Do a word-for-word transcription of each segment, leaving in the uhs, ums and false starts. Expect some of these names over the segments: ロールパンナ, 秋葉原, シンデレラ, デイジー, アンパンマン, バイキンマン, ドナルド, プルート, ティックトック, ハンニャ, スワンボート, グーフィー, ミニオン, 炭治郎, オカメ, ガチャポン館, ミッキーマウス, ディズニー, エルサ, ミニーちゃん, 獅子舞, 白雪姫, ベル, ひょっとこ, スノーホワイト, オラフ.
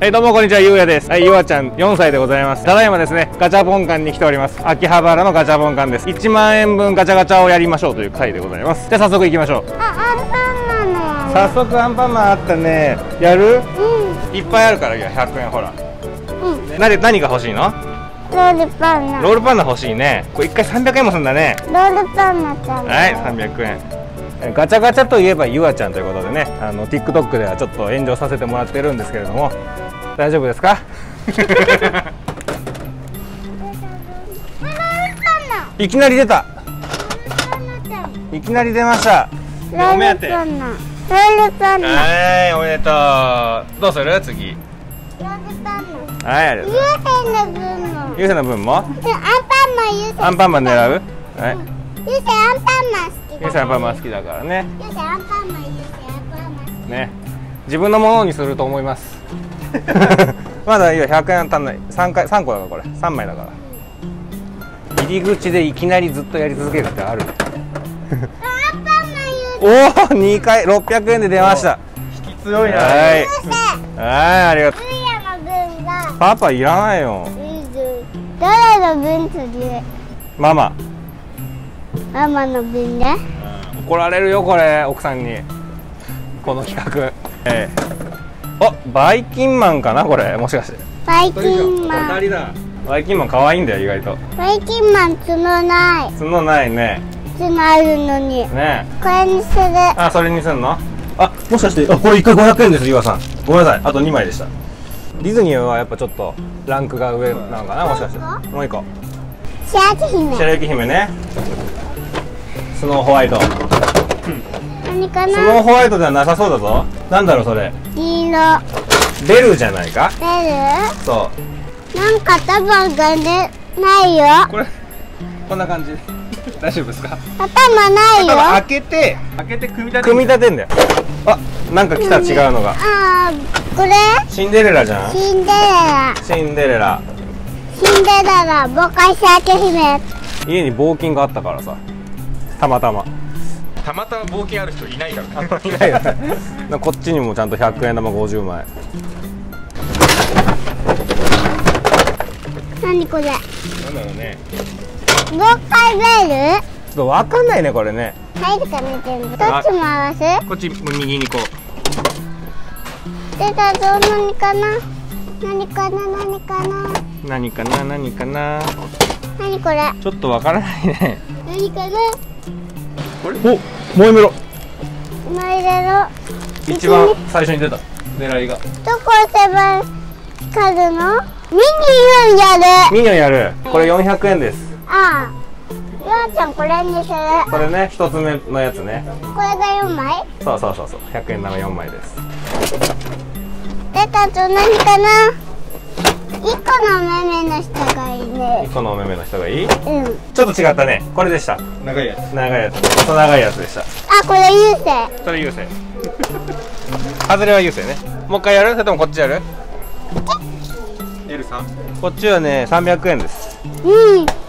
はい、どうもこんにちは、ゆうやです。はい、ゆあちゃんよんさいでございます。ただいまですね、ガチャポン館に来ております。秋葉原のガチャポン館です。いちまんえんぶんガチャガチャをやりましょうという回でございます。じゃあ早速行きましょう。あ、アンパンマンの。早速アンパンマンあったね。やる？うん。いっぱいあるから、いや、ひゃくえんほら。うん。なで、何が欲しいの？ロールパンナ。ロールパンナ欲しいね。これいっかいさんびゃくえんもするんだね。ロールパンナちゃん。はい、さんびゃくえん。ガチャガチャといえばゆあちゃんということでね、あの ティックトック ではちょっと炎上させてもらってるんですけれども、大丈夫ですか？いきなり出た。いきなり出ました。お目当て。はい、おめでとう。どうする？次。はい、ありがとう。優先の分も。アンパンマン。アンパンマン狙う？はい。優先アンパンマン。ゆうせいアンパンマン好きだからね。ゆうせいアンパンマン、ゆうせいアンパンマンね。自分のものにすると思います。まだ今ひゃくえん足んない。三回、三個だからこれ、三枚だから。入り口でいきなりずっとやり続けるってある。アンパンマン言う。おお、二回六百円で出ました。引き強いな。はい。はい、ありがとう。ゆうやの分が。パパいらないよ。誰の分次？ママ。ママの分ね、うん、怒られるよこれ奥さんにこの企画、えー、あ、バイキンマンかなこれもしかして。バイキンマンバイキンマン可愛いんだよ意外と。バイキンマン角ない角ないね。角あるのにね。これにする。あ、それにするの。あ、もしかして、あ、これいっかいごひゃくえんですゆあさん。ごめんなさい、あとにまいでした。ディズニーはやっぱちょっとランクが上なのかなもしかして。もういっこ白雪姫。白雪姫ね。スノーホワイト。何かな。スノーホワイトではなさそうだぞ。なんだろうそれ。黄色。ベルじゃないか。ベル。そう。なんかタバがね、ないよ。これ。こんな感じ。大丈夫ですか。頭ないよ。開けて、開けて組み立て。組み立てんだよ。あ、なんか来た違うのが。ああ、これ。シンデレラじゃん。シンデレラ。シンデレラ。シンデレラ、ぼかしあけ姫。家に冒険があったからさ。たまたまたまたま冒険ある人いないからね。いないよね。こっちにもちゃんとひゃくえんだまごじゅうまい。何これ。なんだろうね。妨害ベル。ちょっとわかんないねこれね。入るかね全部。どっち回す？こっち右にこう。出たぞ。何かな。何かな何かな。何かな何かな。何これ。ちょっとわからないね。何かな。お、燃えメロ。燃えメロ。一番最初に出た。狙いが。どこ押せば光るの？ミニオンやる。ミニオンやる。これよんひゃくえんです。ああ。ゆあちゃんこれにする。これね、一つ目のやつね。これがよんまい？そうそうそうそう。ひゃくえんだまよんまいです。出たと何かな？一個のお目目の下がいいね。一個のお目目の下がいい？うん。ちょっと違ったね。これでした。長いやつ。長いやつ。細長いやつでした。あ、これ優勢。それ優勢。外れは優勢ね。もう一回やる？それともこっちやる？L さん。こっちはね、さんびゃくえんです。うん。この子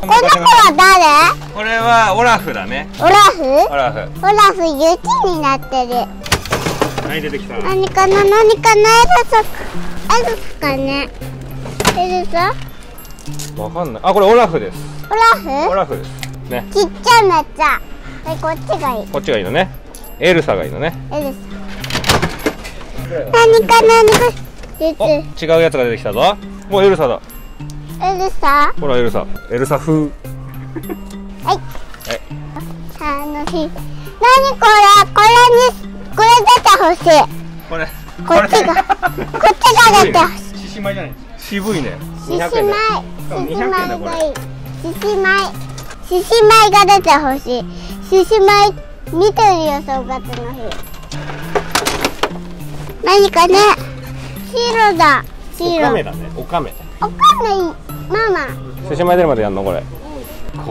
は誰？これはオラフだね。オラフ？オラフ。オラフ雪になってる。はい、出てきた。何かな何かな。エルサ、エルサかね。エルサ？わかんない。あ、これオラフです。オラフ？オラフです。ね。ちっちゃなやつ。はい、こっちがいい。こっちがいいのね。エルサがいいのね。エルサ。何か何か。違うやつが出てきたぞ。もうエルサだ。エルサ？ほらエルサ。エルサ風。はい。はい。楽しい。何これ？これにこれ出てほしい。これ。こっちがこっちが出てほしい。獅子舞じゃないですか。渋いね。獅子舞、獅子舞がいい。獅子舞、獅子舞が出てほしい。獅子舞見てるよ正月の日。何かね。白だ。白。オカメだね。オカメ。オカメママ。獅子舞出るまでやんのこれ。うん、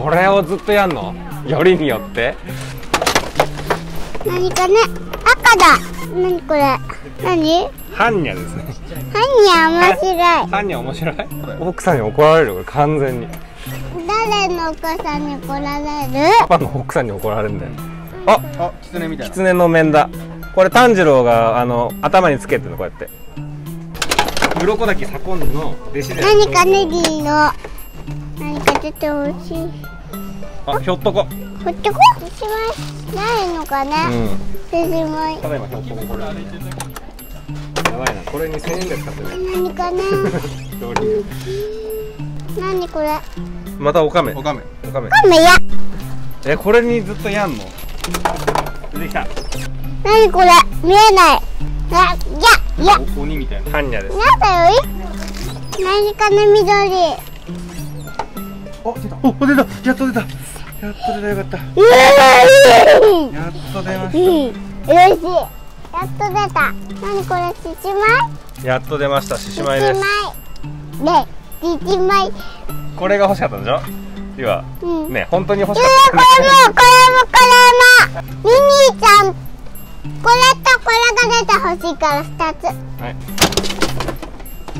これをずっとやんの。よりによって。何かね。赤だ。何これ。何？ハンニャですね。ハンニャ面白い。ハンニャ面白い。奥さんに怒られるこれ完全に。誰の奥さんに怒られる？パパの奥さんに怒られるんだよ。あ、あ、キツネみたいな。キツネの面だ。これ炭治郎があの頭につけてるのこうやって。鱗滝左近の弟子で、何かネギーの何か出てほしい。あ、ひょっとこひょっとこ一番ないのかね、うん、一番ただいまひょっとこ、これやばいな、これにせんえんで使ってね、何かね何これ、またオカメオカメオカメオカメや、え、これにずっとやんの、出てきた、何これ見えない、あ、いやいや鬼みたいな、ハンニャです、やだよ、い何かの緑、お、出た、お、出た、やっと出た、やっと出た、よかった、やっと出ました、よし、やっと出た、何これ、獅子舞、やっと出ました、獅子舞です、ね、獅子舞、これが欲しかったんでしょ、要は、うん、ね、本当に欲しかった、これも、これも、これも、ミニーちゃん、これとこれが出てほしいからふたつ、はい、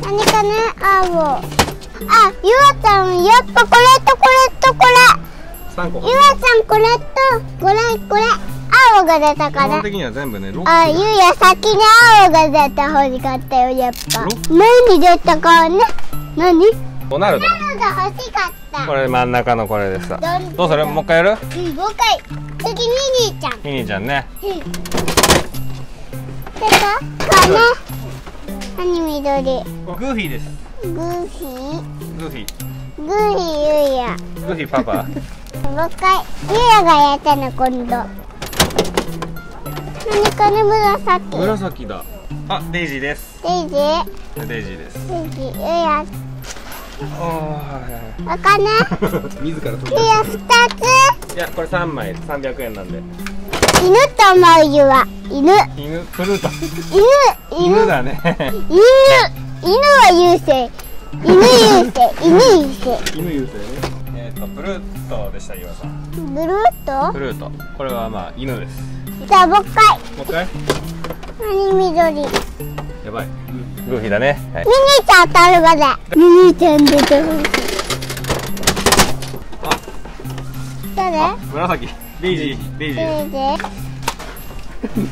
何かね、あー、もう、あ、ゆあちゃん、やっぱこれとこれとこれさんこ、ゆあちゃん、これとこれこれ、青が出たから、基本的には全部ね、ろっこ、あ、ゆうや先に青が出たほうがったよ、やっぱ何出たかね、何ドナルドが欲しかった、これ真ん中のこれでした。どうする、もう一回やる、うん、もう一回、次ミニーちゃん、ミニーちゃんね、うん、出たかね、何緑、グーフィーです、グーフィー、グーフィー、グーフィー、ゆうや、グーフィーパパ、もう一回ゆうやがやったの、今度何かね、紫、紫だ、あ、デイジーです、デイジー、デイジーです、デイジー、ゆうや、おー、お金自ら取る、ゆうやふたつ、いや、これさんまいさんびゃくえんなんで、犬と思う、ゆは犬、犬、フルータ、犬、犬だね、犬犬は優勢、犬優勢、犬優勢、犬優勢ね。えっとプルートでした、岩さん。プルート？プルート。これはまあ犬です。じゃあもう一回。もう一回。何緑？やばい。グーフィーだね。ミニーちゃん当たるまで。ミニーちゃん出てほしい。あ。誰？紫。デイジー。デイジー。も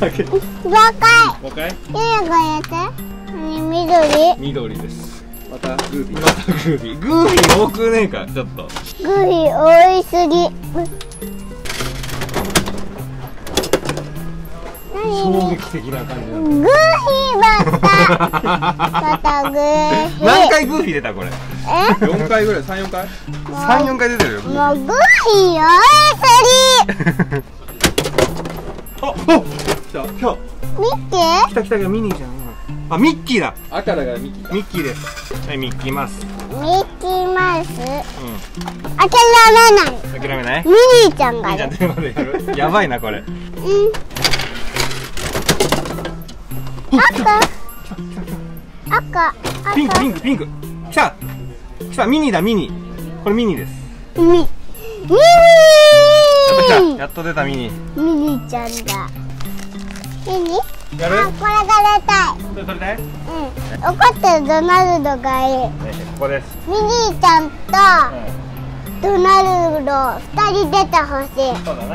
う一回。もう一回。ゆうやがやって。緑？緑です。またグーフィー。またグーフィー。グーフィー多くねえか、ちょっと。グーフィー多いすぎ。衝撃的な感じ。グーフィーまた。またグーフィー。何回グーフィー出たこれ？え？四回ぐらい、三四回？三四回出てるよ。もうグーフィー多いすぎ。あ、お、来た、来た。見て。来た来たがミニーじゃん。あ、ミッキーだ。赤だからミッキー。ミッキーです。はい、ミッキーマウス。ミッキーマウス。うん。諦めない。諦めない。ミニーちゃんが。ミニーちゃんまでやる。やばいなこれ。うん。赤。赤。ピンクピンクピンク。来た。来た、ミニーだ、ミニー。これミニーです。ミミニー。やっと出たミニー。ミニーちゃんだ。ミニー。やる？これが出たい。これ取りたい？うん。怒ってるドナルドがいい。ここです。ミニーちゃんとドナルドふたり出てほしい。そうだな。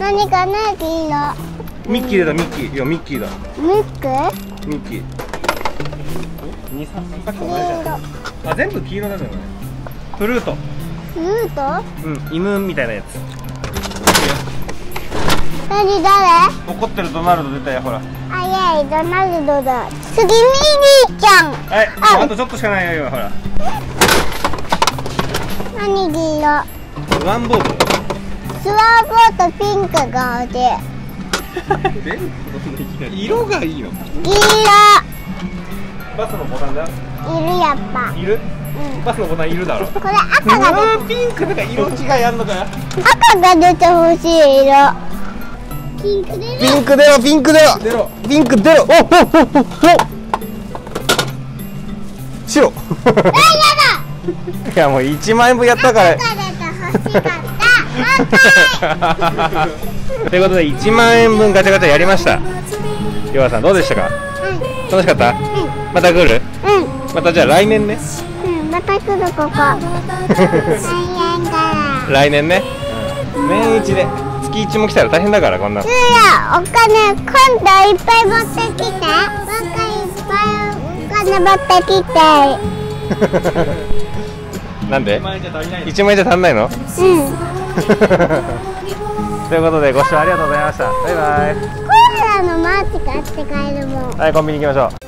何かね、黄色。ミッキー出た、ミッキー。いや、ミッキーだ。ミッキー？ミッキー。二三さっきのあれじゃない？あ、全部黄色だね。フルート。フルート？うん、犬みたいなやつ。何誰？怒ってるドナルド出たよ、ほら。あ、いや、ドナルドだ。次ミニーちゃん。はい、あとちょっとしかないよ、今ほら。何黄色？スワンボート。スワンボートピンクがおで。色がいいの？黄色。バスのボタンだ。いるやっぱ。いる？うん。バスのボタンいるだろ。これ赤が出て。ピンクとか色違いあんのかよ。赤が出てほしい色。ピンク出ろ、ピンク出ろ、ピンク出ろ、ピンク出ろ、おおおお、白。いやもう一万円分やったから。ということで一万円分ガチャガチャやりました。ゆあさんどうでしたか？楽しかった？また来る？またじゃあ来年ね。また来るここ。来年ね。年一で。月一も来たら大変だから、こんな。ゆうや、お金今度いっぱい持ってきて。お金いっぱい。なばったきたい。なんで？一枚じゃ足んないの？うん。ということでご視聴ありがとうございました。バイバイ。コーラのマーチ買って帰るもん。はい、コンビニ行きましょう。